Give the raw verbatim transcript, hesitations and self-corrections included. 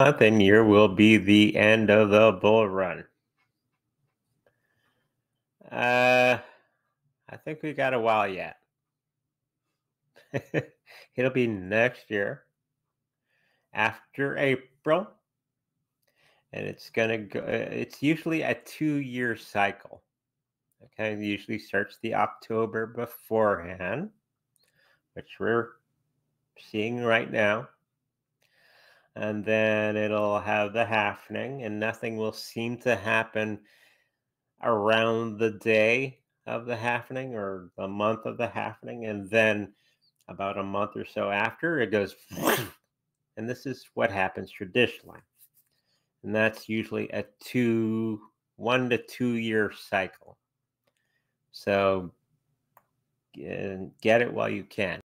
month and year will be the end of the bull run. Uh, I think we got a while yet. It'll be next year, after April, and it's gonna go. It's usually a two-year cycle. Okay, it usually starts the October beforehand, which we're seeing right now. And then it'll have the halfening, and nothing will seem to happen around the day of the halfening or the month of the halfening. And then about a month or so after, it goes, and this is what happens traditionally. And that's usually a two, one to two year cycle. So get it while you can.